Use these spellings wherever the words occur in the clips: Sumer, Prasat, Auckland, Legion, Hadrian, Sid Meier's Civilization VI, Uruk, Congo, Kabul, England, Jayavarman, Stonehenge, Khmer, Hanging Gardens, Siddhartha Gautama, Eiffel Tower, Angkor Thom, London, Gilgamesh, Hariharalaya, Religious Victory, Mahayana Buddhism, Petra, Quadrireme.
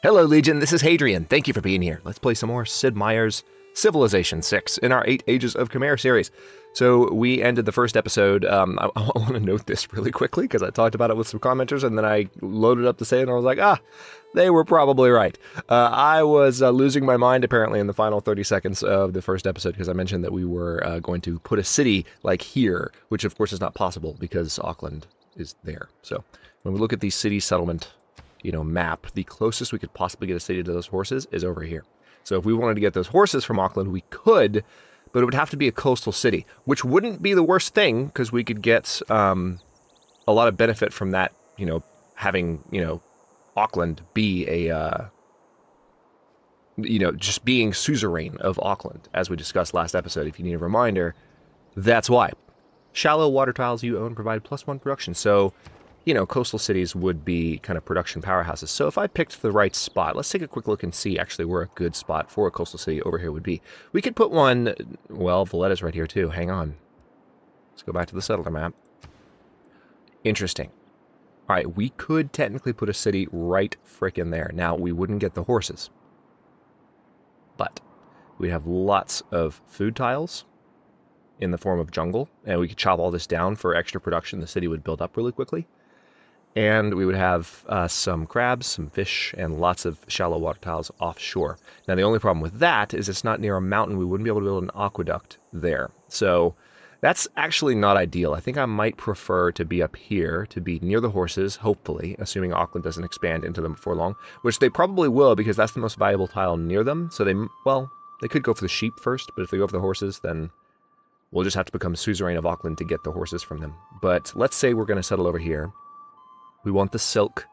Hello, Legion. This is Hadrian. Thank you for being here. Let's play some more Sid Meier's Civilization VI in our 8 Ages of Khmer series. So we ended the first episode. I want to note this really quickly because I talked about it with some commenters and then I loaded up the save and I was like, they were probably right. I was losing my mind apparently in the final 30 seconds of the first episode because I mentioned that we were going to put a city like here, which of course is not possible because Auckland is there. So when we look at the city settlement, map, the closest we could possibly get a city to those horses is over here. So if we wanted to get those horses from Auckland, we could, but it would have to be a coastal city, which wouldn't be the worst thing because we could get a lot of benefit from that, having, Auckland be a, just being suzerain of Auckland, as we discussed last episode. If you need a reminder, that's why. Shallow water tiles you own provide +1 production. So coastal cities would be kind of production powerhouses. So if I picked the right spot, let's take a quick look and see actually where a good spot for a coastal city over here would be. We could put one, well, Valletta's right here too. Hang on. Let's go back to the settler map. Interesting. All right, we could technically put a city right frickin' there. Now, we wouldn't get the horses, but we'd have lots of food tiles in the form of jungle, and we could chop all this down for extra production. The city would build up really quickly. And we would have some crabs, some fish, and lots of shallow water tiles offshore. Now, the only problem with that is it's not near a mountain. We wouldn't be able to build an aqueduct there. So that's actually not ideal. I think I might prefer to be up here, to be near the horses, hopefully, assuming Auckland doesn't expand into them for long, which they probably will because that's the most valuable tile near them. So they could go for the sheep first, but if they go for the horses, then we'll just have to become suzerain of Auckland to get the horses from them. But let's say we're going to settle over here. We want the silk.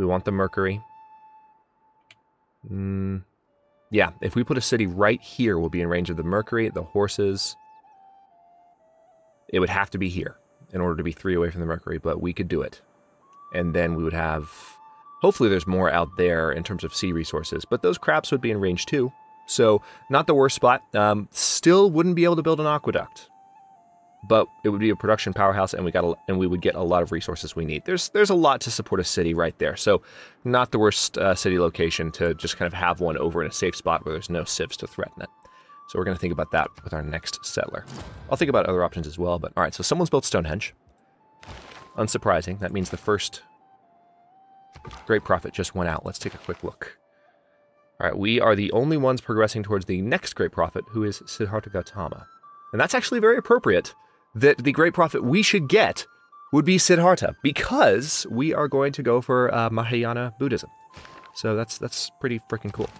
We want the mercury. Yeah, if we put a city right here, we'll be in range of the mercury, the horses. It would have to be here in order to be 3 away from the mercury, but we could do it. And then we would have... Hopefully there's more out there in terms of sea resources, but those crabs would be in range too. So not the worst spot. Still wouldn't be able to build an aqueduct, but it would be a production powerhouse, and we would get a lot of resources we need. There's a lot to support a city right there, so not the worst city location to just kind of have one over in a safe spot where there's no civs to threaten it. So we're going to think about that with our next settler. I'll think about other options as well, but all right, so someone's built Stonehenge. Unsurprising, that means the first great prophet just went out. Let's take a quick look. All right, we are the only ones progressing towards the next great prophet, who is Siddhartha Gautama. And that's actually very appropriate that the great prophet we should get would be Siddhartha, because we are going to go for Mahayana Buddhism. So that's pretty freaking cool.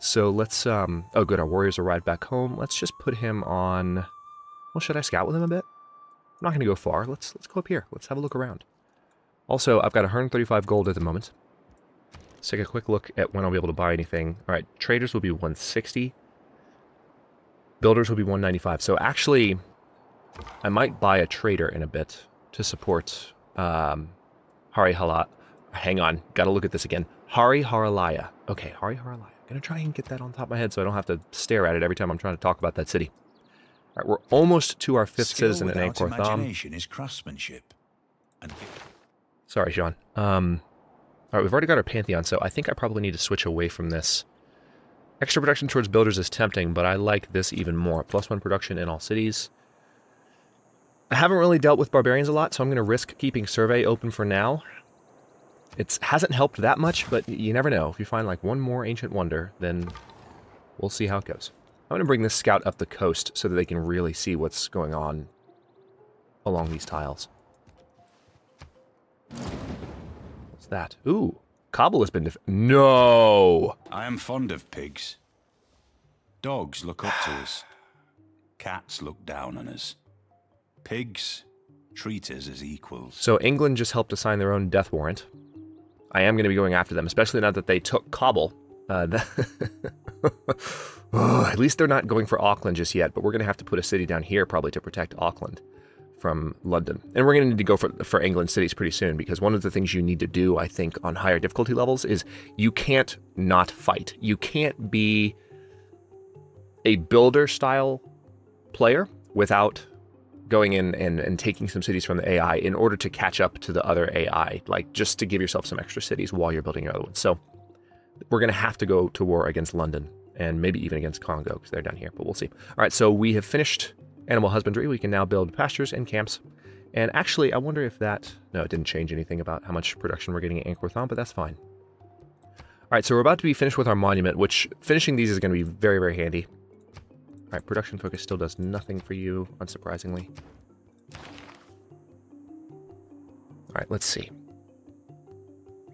So let's, oh good, our warriors arrived back home. Let's just put him on, well, should I scout with him a bit? I'm not going to go far. Let's go up here. Let's have a look around. Also, I've got 135 gold at the moment. Let's take a quick look at when I'll be able to buy anything. All right, traders will be 160. Builders will be 195. So actually, I might buy a trader in a bit to support Hariharalaya. Hang on, gotta look at this again. Hariharalaya. Okay, Hariharalaya. I'm gonna try and get that on top of my head so I don't have to stare at it every time I'm trying to talk about that city. All right, we're almost to our 5th citizen in Angkor Thom. Is craftsmanship. And... Sorry, Sean. All right, we've already got our pantheon, so I think I probably need to switch away from this. Extra production towards builders is tempting, but I like this even more. +1 production in all cities. I haven't really dealt with barbarians a lot, so I'm going to risk keeping survey open for now. It hasn't helped that much, but you never know. If you find like one more ancient wonder, then we'll see how it goes. I'm going to bring this scout up the coast so that they can really see what's going on along these tiles. What's that? Ooh. Kabul has been no! I am fond of pigs. Dogs look up to us. Cats look down on us. Pigs treat us as equals. So England just helped assign their own death warrant. I am going to be going after them, especially now that they took Kabul. At least they're not going for Auckland just yet, but we're going to have to put a city down here probably to protect Auckland from London. And we're going to need to go for England cities pretty soon, because one of the things you need to do, I think, on higher difficulty levels is you can't not fight. You can't be a builder-style player without going in and taking some cities from the AI in order to catch up to the other AI, like just to give yourself some extra cities while you're building your other ones. So we're going to have to go to war against London and maybe even against Congo because they're down here, but we'll see. All right, so we have finished animal husbandry. We can now build pastures and camps. And actually, I wonder if that... No, it didn't change anything about how much production we're getting at Angkor Thom, but that's fine. All right, so we're about to be finished with our monument, which finishing these is going to be very, very handy. All right, production focus still does nothing for you, unsurprisingly. All right, let's see.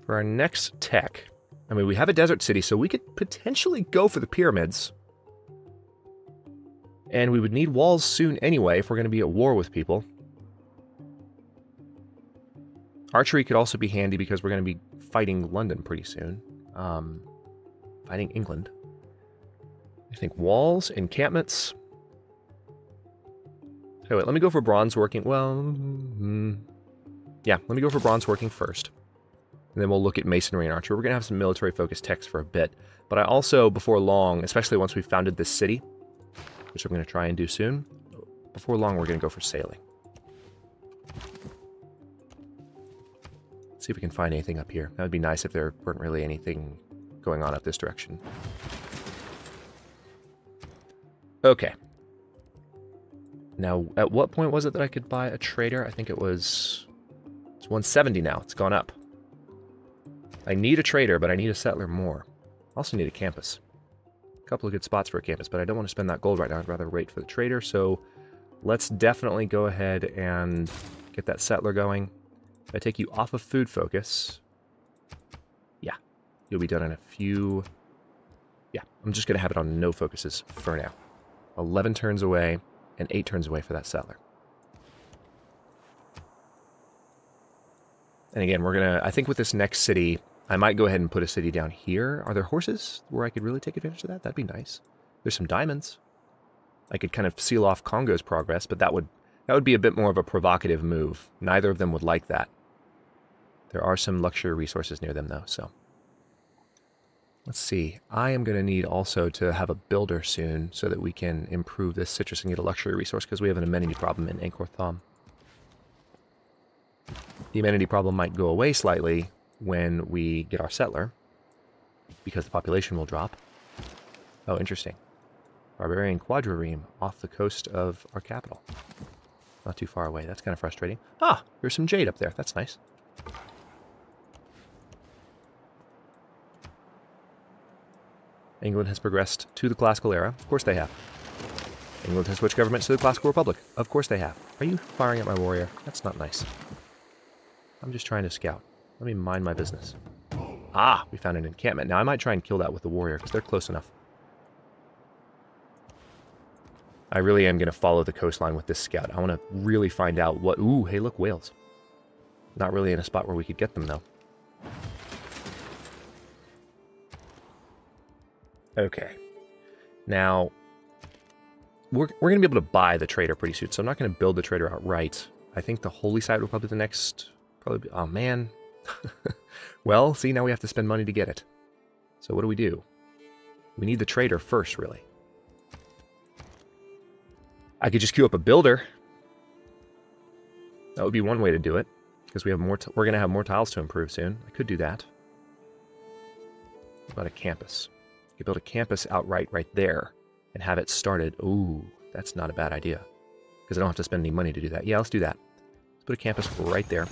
For our next tech... I mean, we have a desert city, so we could potentially go for the pyramids. And we would need walls soon anyway if we're going to be at war with people. Archery could also be handy because we're going to be fighting London pretty soon. Fighting England. I think walls, encampments. So wait, let me go for bronze working. Well, yeah, let me go for bronze working first. And then we'll look at masonry and archery. We're going to have some military-focused techs for a bit. But I also, before long, especially once we've founded this city, which I'm going to try and do soon, before long we're going to go for sailing. Let's see if we can find anything up here. That would be nice if there weren't really anything going on up this direction. Okay. Now, at what point was it that I could buy a trader? I think it was... It's 170 now. It's gone up. I need a trader, but I need a settler more. I also need a campus. A couple of good spots for a campus, but I don't want to spend that gold right now. I'd rather wait for the trader, so let's definitely go ahead and get that settler going. If I take you off of food focus, yeah, you'll be done in a few... Yeah, I'm just going to have it on no focuses for now. 11 turns away and 8 turns away for that settler. And again, we're going to... I think with this next city... I might go ahead and put a city down here. Are there horses where I could really take advantage of that? That'd be nice. There's some diamonds. I could kind of seal off Congo's progress, but that would be a bit more of a provocative move. Neither of them would like that. There are some luxury resources near them, though, so... Let's see. I am going to need also to have a builder soon so that we can improve this citrus and get a luxury resource because we have an amenity problem in Angkor Thom. The amenity problem might go away slightly when we get our settler, because the population will drop. Oh, interesting. Barbarian Quadrireme off the coast of our capital. Not too far away. That's kind of frustrating. Ah, there's some jade up there. That's nice. England has progressed to the classical era. Of course they have. England has switched governments to the classical republic. Of course they have. Are you firing at my warrior? That's not nice. I'm just trying to scout. Let me mind my business. Ah, we found an encampment. Now I might try and kill that with the warrior, because they're close enough. I really am going to follow the coastline with this scout. I want to really find out what... Ooh, hey, look, whales. Not really in a spot where we could get them, though. Okay. Now, we're going to be able to buy the trader pretty soon, so I'm not going to build the trader outright. I think the holy site will probably be the next... Probably, oh man. Well, see, now we have to spend money to get it. So what do? We need the trader first, really. I could just queue up a builder. That would be one way to do it, because we have more. We're going to have more tiles to improve soon. I could do that. What about a campus? You could build a campus outright right there, and have it started. Ooh, that's not a bad idea, because I don't have to spend any money to do that. Yeah, let's do that. Let's put a campus right there.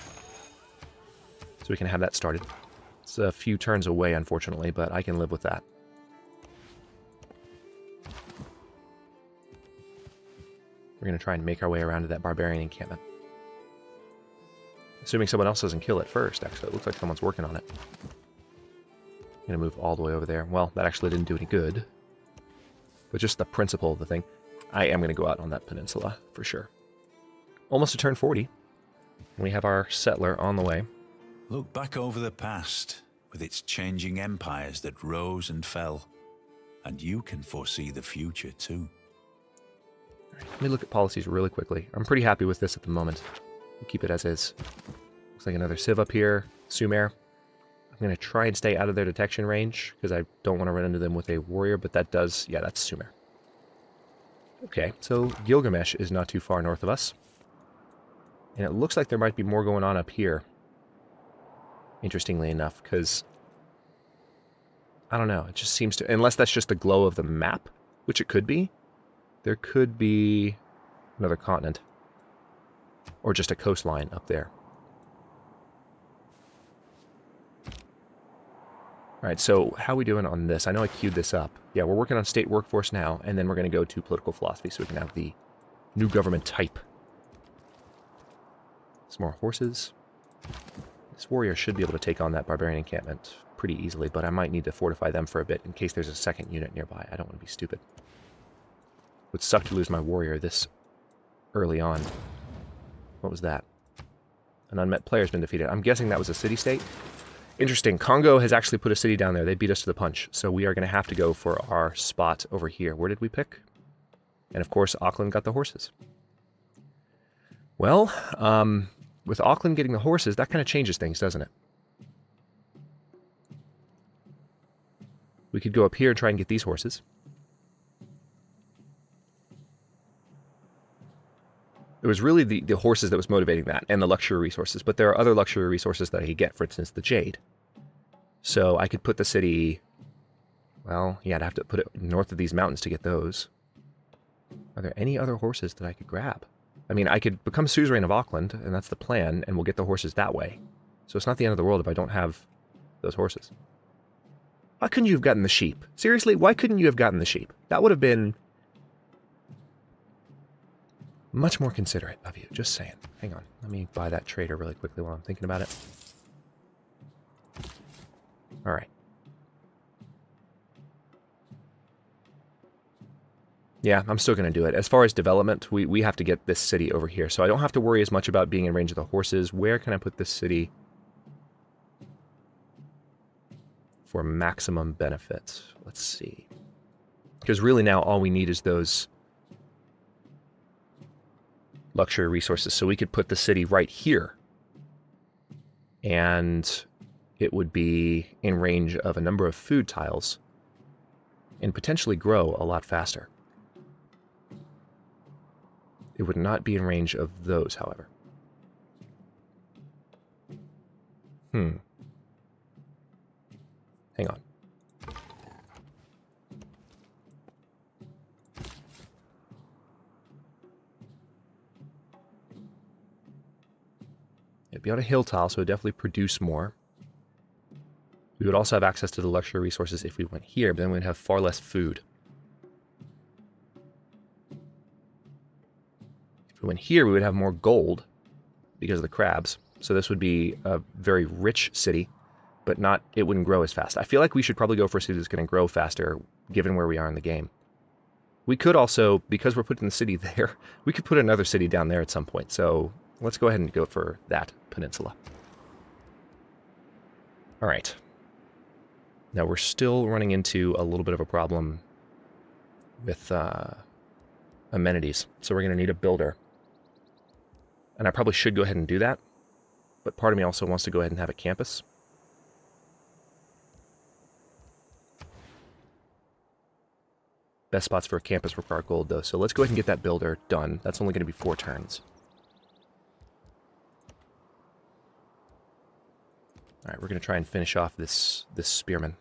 So we can have that started. It's a few turns away, unfortunately, but I can live with that. We're going to try and make our way around to that barbarian encampment. Assuming someone else doesn't kill it first, actually. It looks like someone's working on it. I'm going to move all the way over there. Well, that actually didn't do any good. But just the principle of the thing. I am going to go out on that peninsula, for sure. Almost to turn 40. We have our settler on the way. Look back over the past, with its changing empires that rose and fell. And you can foresee the future, too. Let me look at policies really quickly. I'm pretty happy with this at the moment. We'll keep it as is. Looks like another civ up here. Sumer. I'm going to try and stay out of their detection range, because I don't want to run into them with a warrior, but that does... Yeah, that's Sumer. Okay, so Gilgamesh is not too far north of us. And it looks like there might be more going on up here. Interestingly enough, because I don't know. It just seems to, unless that's just the glow of the map, which it could be. There could be another continent or just a coastline up there. All right, so how are we doing on this? I know I queued this up. Yeah, we're working on state workforce now, and then we're going to go to political philosophy so we can have the new government type. Some more horses. This warrior should be able to take on that barbarian encampment pretty easily, but I might need to fortify them for a bit in case there's a second unit nearby. I don't want to be stupid. It would suck to lose my warrior this early on. What was that? An unmet player has been defeated. I'm guessing that was a city-state. Interesting. Congo has actually put a city down there. They beat us to the punch. So we are going to have to go for our spot over here. Where did we pick? And of course, Auckland got the horses. Well, with Auckland getting the horses, that kind of changes things, doesn't it? We could go up here and try and get these horses. It was really the horses that was motivating that, and the luxury resources. But there are other luxury resources that I could get, for instance, the jade. So I could put the city... Well, yeah, I'd have to put it north of these mountains to get those. Are there any other horses that I could grab? I mean, I could become suzerain of Auckland, and that's the plan, and we'll get the horses that way. So it's not the end of the world if I don't have those horses. Why couldn't you have gotten the sheep? Seriously, why couldn't you have gotten the sheep? That would have been... much more considerate of you, just saying. Hang on, let me buy that trader really quickly while I'm thinking about it. All right. Yeah, I'm still going to do it. As far as development, we have to get this city over here, so I don't have to worry as much about being in range of the horses. Where can I put this city for maximum benefit? Let's see. Because really now all we need is those... luxury resources, so we could put the city right here and it would be in range of a number of food tiles and potentially grow a lot faster. It would not be in range of those, however. Hang on. Be on a hill tile, so it would definitely produce more. We would also have access to the luxury resources if we went here, but then we'd have far less food. If we went here, we would have more gold because of the crabs. So this would be a very rich city, but not, it wouldn't grow as fast. I feel like we should probably go for a city that's going to grow faster, given where we are in the game. We could also, because we're putting the city there, we could put another city down there at some point, so... let's go ahead and go for that peninsula. All right. Now we're still running into a little bit of a problem with amenities. So we're going to need a builder. And I probably should go ahead and do that. But part of me also wants to go ahead and have a campus. Best spots for a campus require gold, though. So let's go ahead and get that builder done. That's only going to be 4 turns. All right, we're going to try and finish off this spearman.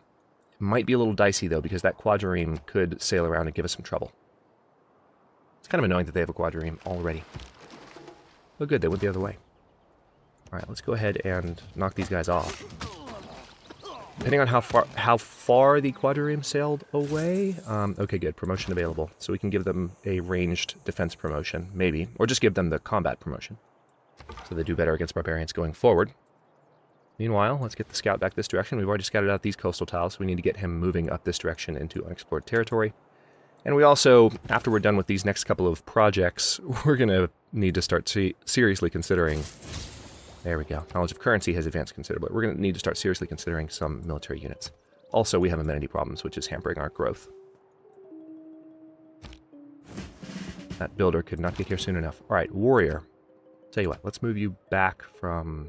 It might be a little dicey, though, because that quadrireme could sail around and give us some trouble. It's kind of annoying that they have a quadrireme already. Oh, good, they went the other way. All right, let's go ahead and knock these guys off. Depending on how far the quadrireme sailed away... okay, good, promotion available. So we can give them a ranged defense promotion, maybe. Or just give them the combat promotion. So they do better against barbarians going forward. Meanwhile, let's get the scout back this direction. We've already scouted out these coastal tiles, so we need to get him moving up this direction into unexplored territory. And we also, after we're done with these next couple of projects, we're going to need to start seriously considering... There we go. Knowledge of currency has advanced considerably. We're going to need to start seriously considering some military units. Also, we have amenity problems, which is hampering our growth. That builder could not get here soon enough. All right, warrior. Tell you what, let's move you back from...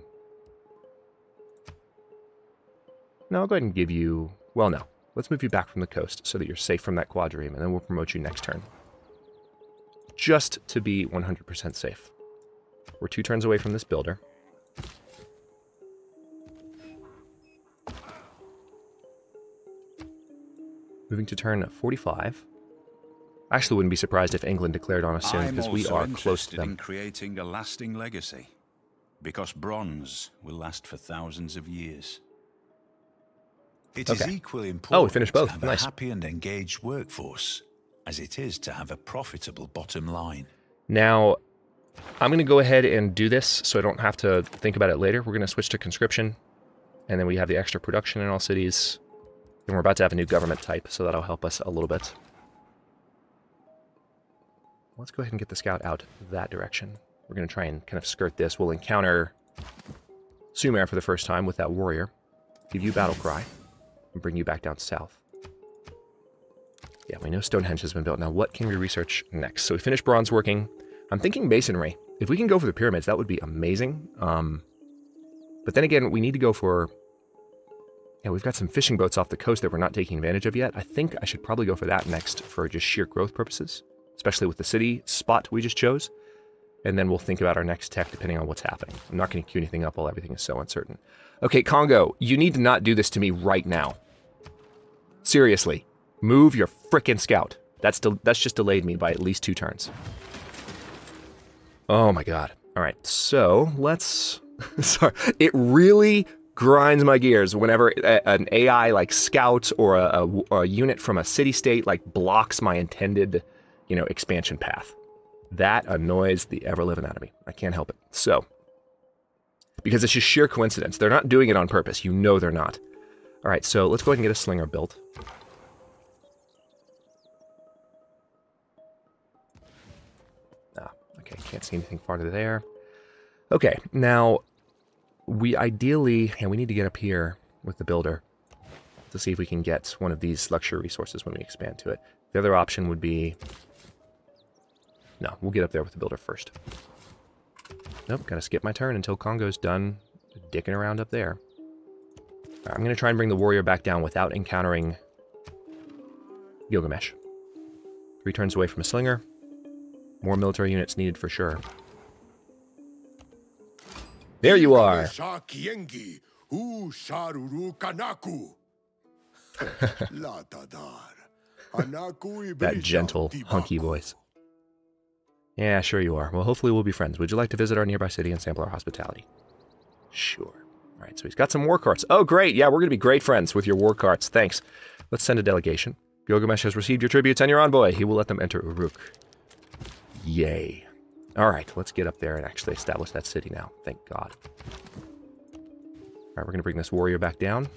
No, I'll go ahead and give you... Well, no. Let's move you back from the coast so that you're safe from that quadrireme, and then we'll promote you next turn. Just to be 100% safe. We're 2 turns away from this builder. Moving to turn 45. I actually wouldn't be surprised if England declared on us soon, because we are close to them. I'm also interested in creating a lasting legacy, because bronze will last for thousands of years. It is equally important to have a happy and engaged workforce, as it is to have a profitable bottom line. Now, I'm going to go ahead and do this so I don't have to think about it later. We're going to switch to conscription, and then we have the extra production in all cities. And we're about to have a new government type, so that'll help us a little bit. Let's go ahead and get the scout out that direction. We're going to try and kind of skirt this. We'll encounter Sumer for the first time with that warrior. Give you battle cry and bring you back down south. Yeah, we know Stonehenge has been built. Now, what can we research next? So we finished bronze working. I'm thinking masonry. If we can go for the pyramids, that would be amazing. But then again, we need to go for... Yeah, we've got some fishing boats off the coast that we're not taking advantage of yet. I think I should probably go for that next for just sheer growth purposes, especially with the city spot we just chose. And then we'll think about our next tech depending on what's happening. I'm not going to queue anything up while everything is so uncertain. Okay, Congo, you need to not do this to me right now. Seriously, move your frickin' scout. That's just delayed me by at least 2 turns. Oh my god. All right, so let's... Sorry, it really... grinds my gears whenever an AI like scout or a unit from a city-state like blocks my intended, you know, expansion path. That annoys the ever-living out of me. I can't help it. So, because it's just sheer coincidence. They're not doing it on purpose. You know they're not. All right, so let's go ahead and get a slinger built. Ah, okay, can't see anything farther there. Okay, now... we ideally, and we need to get up here with the builder to see if we can get one of these luxury resources when we expand to it. The other option would be... no, we'll get up there with the builder first. Nope, gotta skip my turn until Congo's done dicking around up there. Right, I'm gonna try and bring the warrior back down without encountering Gilgamesh. 3 turns away from a slinger. More military units needed for sure. There you are. That gentle, hunky voice. Yeah, sure you are. Well, hopefully we'll be friends. Would you like to visit our nearby city and sample our hospitality? Sure. All right, so he's got some war carts. Oh, great. Yeah, we're going to be great friends with your war carts. Thanks. Let's send a delegation. Gilgamesh has received your tributes and your envoy. He will let them enter Uruk. Yay. All right, let's get up there and actually establish that city now. Thank God. All right, we're going to bring this warrior back down.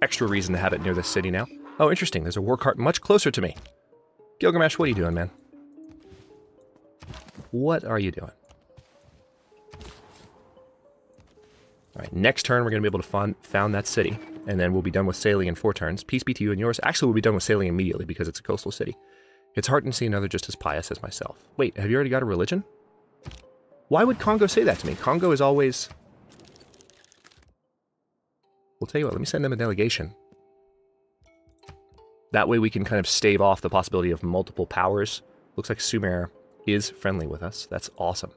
Extra reason to have it near this city now. Oh, interesting. There's a war cart much closer to me. Gilgamesh, what are you doing, man? What are you doing? All right, next turn, we're going to be able to found that city. And then we'll be done with sailing in 4 turns. Peace be to you and yours. Actually, we'll be done with sailing immediately because it's a coastal city. It's hard to see another just as pious as myself. Wait, have you already got a religion? Why would Congo say that to me? Congo is always... We'll tell you what, let me send them a delegation. That way we can kind of stave off the possibility of multiple powers. Looks like Sumer is friendly with us. That's awesome.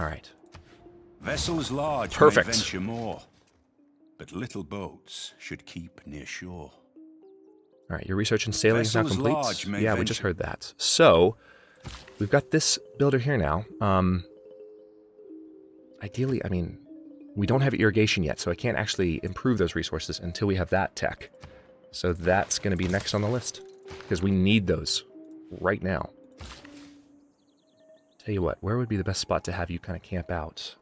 All right. Vessels large may venture more, but little boats should keep near shore. All right, your research in sailing is now complete. Yeah, we just heard that. So, we've got this builder here now. Ideally, I mean, we don't have irrigation yet, so I can't actually improve those resources until we have that tech. So that's going to be next on the list, because we need those right now. Tell you what, where would be the best spot to have you kind of camp out?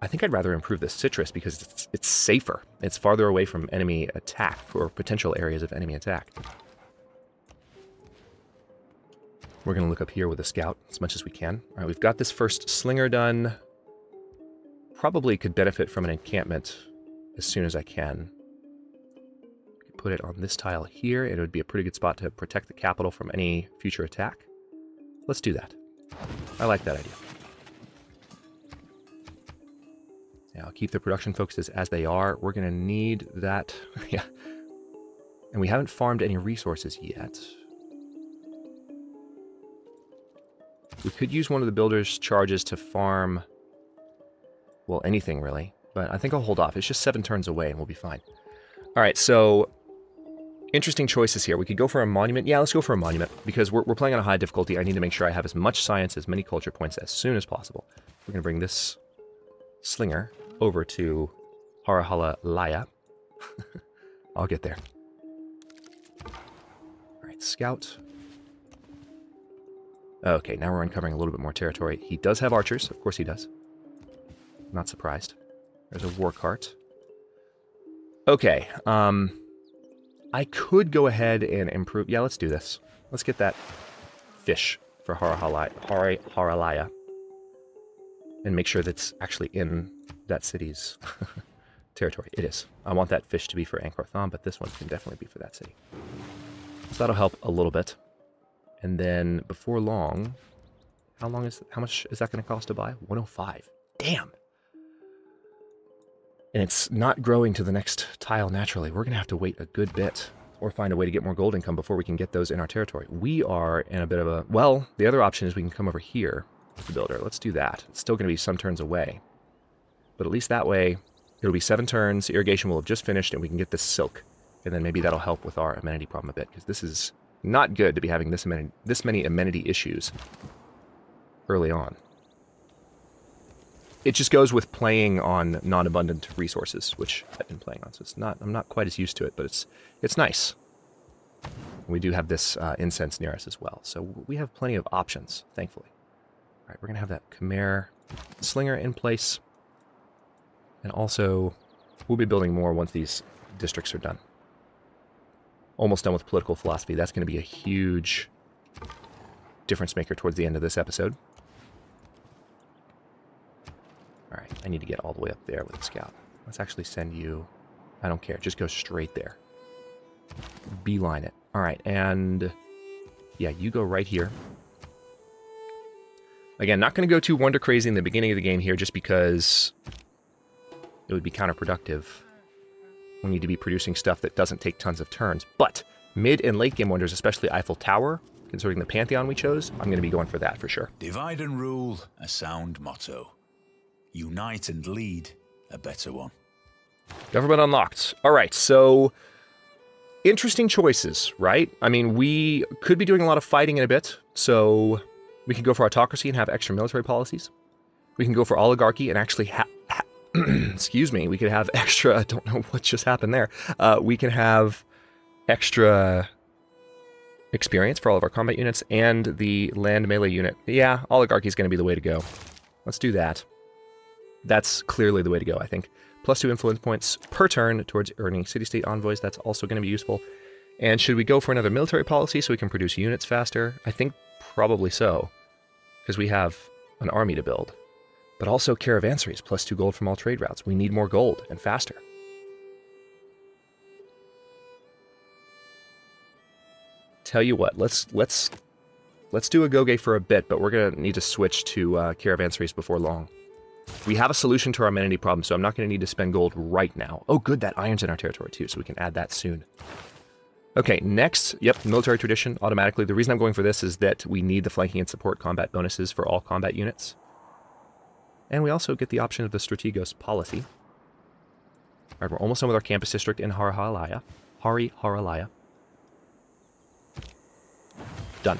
I think I'd rather improve the citrus because it's safer. It's farther away from enemy attack or potential areas of enemy attack. We're going to look up here with a scout as much as we can. All right, we've got this first slinger done. Probably could benefit from an encampment as soon as I can. Put it on this tile here. It would be a pretty good spot to protect the capital from any future attack. Let's do that. I like that idea. Now, keep the production focuses as they are. We're going to need that. Yeah. And we haven't farmed any resources yet. We could use one of the builder's charges to farm, well, anything really. But I think I'll hold off. It's just 7 turns away and we'll be fine. Alright, so interesting choices here. We could go for a monument. Yeah, let's go for a monument, because we're playing on a high difficulty. I need to make sure I have as much science, as many culture points as soon as possible. We're going to bring this slinger over to Hariharalaya. I'll get there. Alright, scout. Okay, now we're uncovering a little bit more territory. He does have archers. Of course he does. Not surprised. There's a war cart. Okay, I could go ahead and improve. Yeah, let's do this. Let's get that fish for Hariharalaya. And make sure that's actually in that city's territory. It is. I want that fish to be for Angkor Thom, but this one can definitely be for that city. So that'll help a little bit. And then before long, how much is that going to cost to buy? 105. Damn. And it's not growing to the next tile naturally. We're going to have to wait a good bit or find a way to get more gold income before we can get those in our territory. We are in a bit of a... Well, the other option is we can come over here with the builder. Let's do that. It's still going to be some turns away. But at least that way, it'll be 7 turns. Irrigation will have just finished and we can get this silk. And then maybe that'll help with our amenity problem a bit, because this is not good to be having this many amenity issues early on. It just goes with playing on non-abundant resources, which I've been playing on, so it's not, I'm not quite as used to it, but it's nice. We do have this incense near us as well, so we have plenty of options, thankfully. All right, we're going to have that Khmer slinger in place, and also we'll be building more once these districts are done. Almost done with political philosophy. That's going to be a huge difference maker towards the end of this episode. All right, I need to get all the way up there with the scout. Let's actually send you... I don't care. Just go straight there. Beeline it. All right, and... Yeah, you go right here. Again, not going to go too wonder crazy in the beginning of the game here, just because it would be counterproductive. We need to be producing stuff that doesn't take tons of turns. But mid and late game wonders, especially Eiffel Tower, considering the Pantheon we chose, I'm going to be going for that for sure. Divide and rule, a sound motto. Unite and lead, a better one. Government unlocked. All right, so interesting choices, right? I mean, we could be doing a lot of fighting in a bit, so we can go for autocracy and have extra military policies. We can go for oligarchy and actually have... excuse me, we could have extra... I don't know what just happened there. We can have extra experience for all of our combat units and the land melee unit. Yeah, oligarchy is going to be the way to go. Let's do that. That's clearly the way to go, I think. +2 influence points per turn towards earning city-state envoys. That's also going to be useful. And should we go for another military policy so we can produce units faster? I think probably so, because we have an army to build. But also caravanseries, +2 gold from all trade routes. We need more gold and faster. Tell you what, let's do a goge for a bit, but we're going to need to switch to caravanseries before long. We have a solution to our amenity problem, so I'm not going to need to spend gold right now. Oh, good, that iron's in our territory, too, so we can add that soon. Okay, next, yep, military tradition, automatically. The reason I'm going for this is that we need the flanking and support combat bonuses for all combat units. And we also get the option of the Strategos policy. All right, we're almost done with our campus district in Hariharalaya. Done.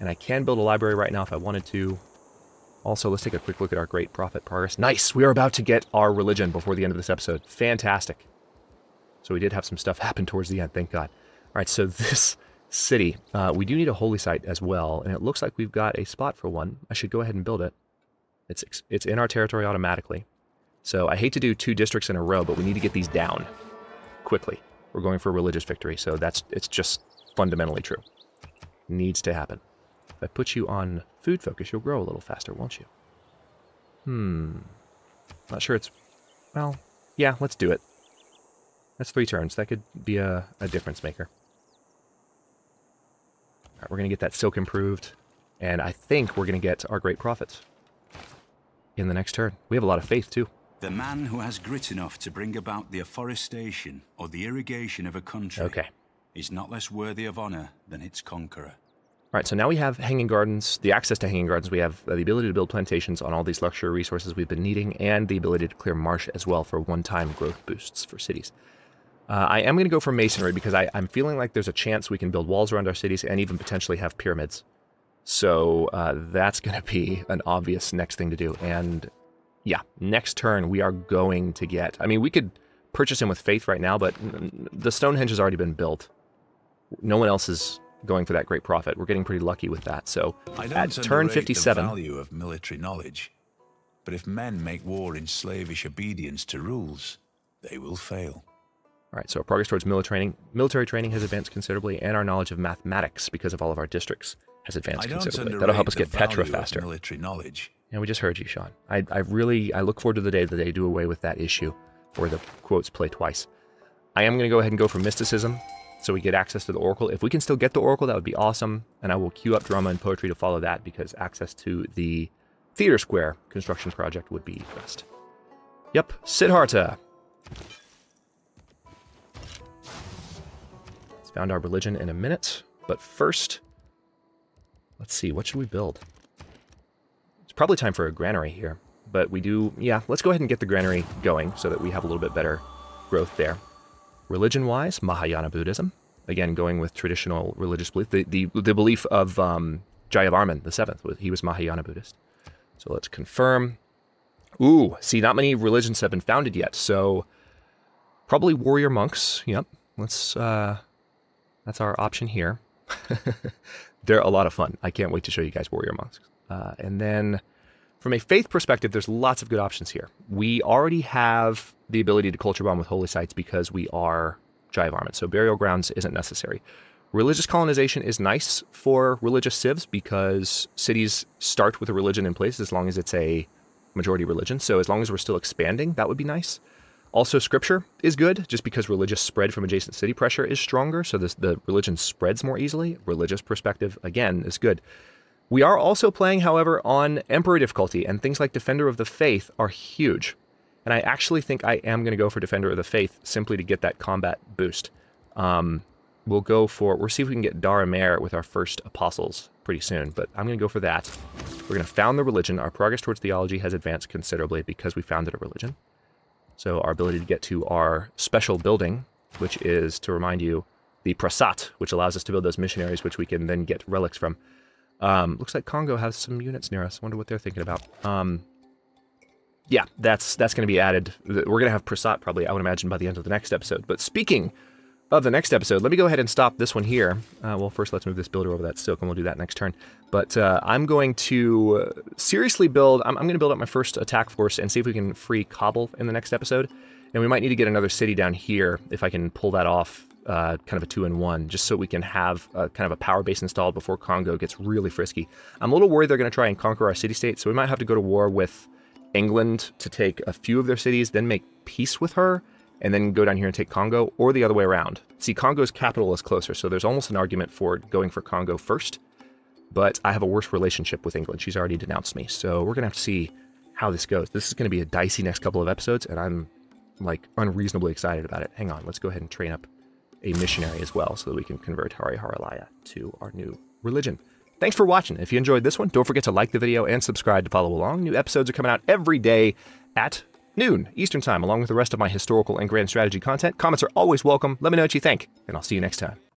And I can build a library right now if I wanted to. Also, let's take a quick look at our great prophet progress. Nice! We are about to get our religion before the end of this episode. Fantastic. So we did have some stuff happen towards the end, thank God. All right, so this city, we do need a holy site as well, and it looks like we've got a spot for one. I should go ahead and build it. It's in our territory automatically. So I hate to do 2 districts in a row, but we need to get these down quickly. We're going for a religious victory, so it's just fundamentally true. Needs to happen. If I put you on food focus, you'll grow a little faster, won't you? Not sure it's... Well, yeah, let's do it. That's 3 turns. That could be a difference maker. All right, we're going to get that silk improved. And I think we're going to get our great profits in the next turn. We have a lot of faith, too. The man who has grit enough to bring about the afforestation or the irrigation of a country is not less worthy of honor than its conqueror. All right, so now we have Hanging Gardens, the access to Hanging Gardens. We have the ability to build plantations on all these luxury resources we've been needing, and the ability to clear marsh as well for one-time growth boosts for cities. I am going to go for masonry because I'm feeling like there's a chance we can build walls around our cities and even potentially have pyramids. So that's going to be an obvious next thing to do. And yeah, next turn we are going to get... I mean, we could purchase him with faith right now, but the Stonehenge has already been built. No one else is going for that great profit. We're getting pretty lucky with that. So at turn 57... I don't underrate the value of military knowledge, but if men make war in slavish obedience to rules, they will fail. All right, so our progress towards military training has advanced considerably, and our knowledge of mathematics, because of all of our districts, has advanced considerably. That'll help us get Petra faster. Military knowledge. Yeah, we just heard you, Sean. I really look forward to the day that they do away with that issue, where the quotes play twice. I am going to go ahead and go for mysticism, so we get access to the Oracle. If we can still get the Oracle, that would be awesome, and I will queue up drama and poetry to follow that, because access to the Theater Square construction project would be best. Yep, Siddhartha. Found our religion in a minute, but first, let's see, what should we build? It's probably time for a granary here, but we do, yeah, let's go ahead and get the granary going so that we have a little bit better growth there. Religion-wise, Mahayana Buddhism, again, going with traditional religious belief, the belief of Jayavarman the Seventh. He was Mahayana Buddhist. So let's confirm. Ooh, see, not many religions have been founded yet, so probably warrior monks, yep. Let's, that's our option here. They're a lot of fun. I can't wait to show you guys warrior monks. And then from a faith perspective, there's lots of good options here. We already have the ability to culture bomb with holy sites because we are Jayavarman, so burial grounds isn't necessary. Religious colonization is nice for religious civs because cities start with a religion in place as long as it's a majority religion. So as long as we're still expanding, that would be nice. Also, scripture is good, just because religious spread from adjacent city pressure is stronger, so the religion spreads more easily. Religious perspective, again, is good. We are also playing, however, on Emperor difficulty, and things like Defender of the Faith are huge. And I actually think I am going to go for Defender of the Faith, simply to get that combat boost. We'll go for... We'll see if we can get Dara Mare with our first apostles pretty soon, but I'm going to go for that. We're going to found the religion. Our progress towards theology has advanced considerably because we founded a religion. So our ability to get to our special building, which is, to remind you, the Prasat, which allows us to build those missionaries, which we can then get relics from. Looks like Congo has some units near us. I wonder what they're thinking about. Yeah, that's going to be added. We're going to have Prasat probably, I would imagine, by the end of the next episode. But speaking of the next episode, let me go ahead and stop this one here. Well, first let's move this builder over that silk, and we'll do that next turn. But I'm going to seriously build... I'm going to build up my first attack force and see if we can free Kabul in the next episode. And we might need to get another city down here if I can pull that off, kind of a 2-in-1, just so we can have kind of a power base installed before Congo gets really frisky. I'm a little worried they're going to try and conquer our city-state, so we might have to go to war with England to take a few of their cities, then make peace with her, and then go down here and take Congo, or the other way around. See, Congo's capital is closer, so there's almost an argument for going for Congo first, but I have a worse relationship with England. She's already denounced me, so we're going to have to see how this goes. This is going to be a dicey next couple of episodes, and I'm, like, unreasonably excited about it. Hang on, let's go ahead and train up a missionary as well, so that we can convert Hariharalaya to our new religion. Thanks for watching. If you enjoyed this one, don't forget to like the video and subscribe to follow along. New episodes are coming out every day at noon Eastern Time, along with the rest of my historical and grand strategy content. Comments are always welcome. Let me know what you think, and I'll see you next time.